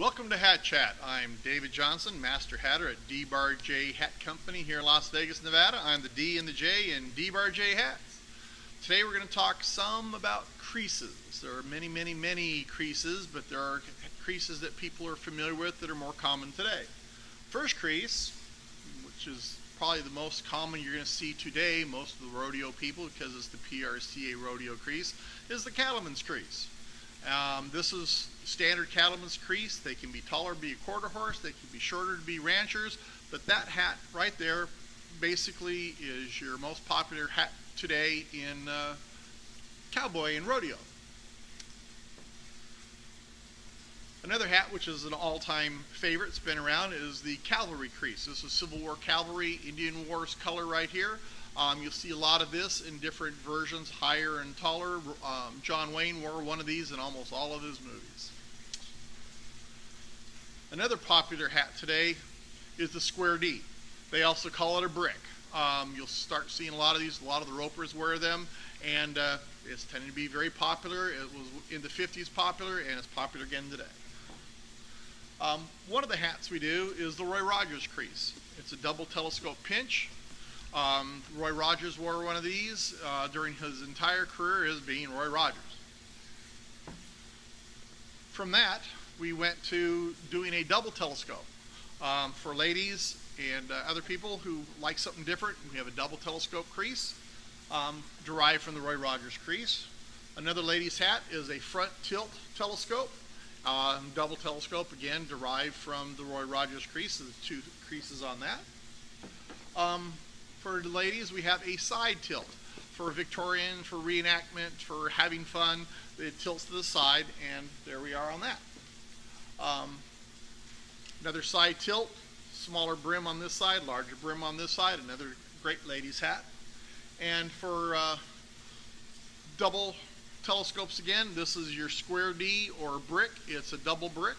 Welcome to Hat Chat. I'm David Johnson, Master Hatter at D Bar J Hat Company here in Las Vegas, Nevada. I'm the D and the J in D Bar J Hats. Today we're going to talk some about creases. There are many creases, but there are creases that people are familiar with that are more common today. First crease, which is probably the most common you're going to see today, most of the rodeo people, because it's the PRCA rodeo crease, is the cattleman's crease. This is standard cattleman's crease. They can be taller to be a quarter horse, they can be shorter to be ranchers, but that hat right there basically is your most popular hat today in cowboy and rodeo. Another hat which is an all-time favorite, it's been around, is the cavalry crease. This is Civil War cavalry, Indian War's color right here. You'll see a lot of this in different versions, higher and taller. John Wayne wore one of these in almost all of his movies. Another popular hat today is the Square D. They also call it a brick. You'll start seeing a lot of these. A lot of the ropers wear them, and it's tending to be very popular. It was in the 50s popular, and it's popular again today. One of the hats we do is the Roy Rogers crease. It's a double telescope pinch. Roy Rogers wore one of these during his entire career as being Roy Rogers. From that, we went to doing a double telescope. For ladies and other people who like something different, we have a double telescope crease derived from the Roy Rogers crease. Another lady's hat is a front tilt telescope. Double telescope, again, derived from the Roy Rogers crease, so the two creases on that. For the ladies, we have a side tilt. For Victorian, for reenactment, for having fun, it tilts to the side, and there we are on that. Another side tilt, smaller brim on this side, larger brim on this side, another great ladies hat. And for double telescopes again, this is your Square D or brick. It's a double brick.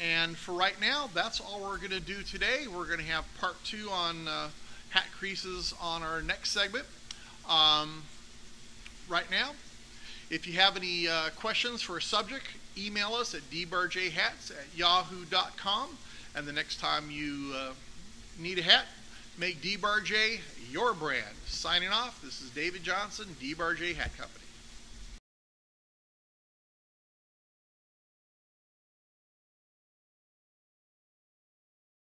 And for right now, that's all we're going to do today. We're going to have part two on hat creases on our next segment. Right now, if you have any questions for a subject, email us at dbarjhats@yahoo.com, and the next time you need a hat, make D Bar J your brand. Signing off, this is David Johnson, D Bar J Hat Company.